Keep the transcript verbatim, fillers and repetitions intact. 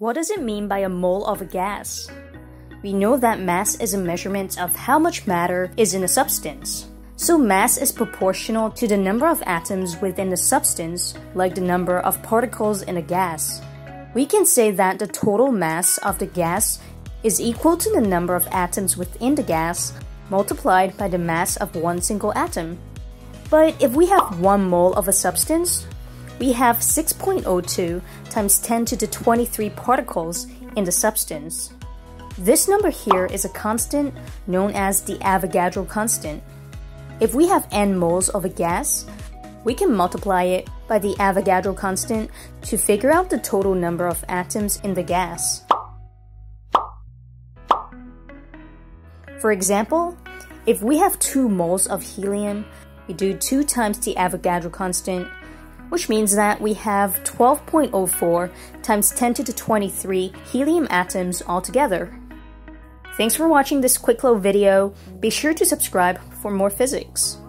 What does it mean by a mole of a gas? We know that mass is a measurement of how much matter is in a substance. So mass is proportional to the number of atoms within the substance, like the number of particles in a gas. We can say that the total mass of the gas is equal to the number of atoms within the gas multiplied by the mass of one single atom. But if we have one mole of a substance, we have six point zero two times ten to the twenty-three particles in the substance. This number here is a constant known as the Avogadro constant. If we have n moles of a gas, we can multiply it by the Avogadro constant to figure out the total number of atoms in the gas. For example, if we have two moles of helium, we do two times the Avogadro constant, which means that we have twelve point zero four times ten to the twenty-three helium atoms altogether. Thanks for watching this quick little video. Be sure to subscribe for more physics.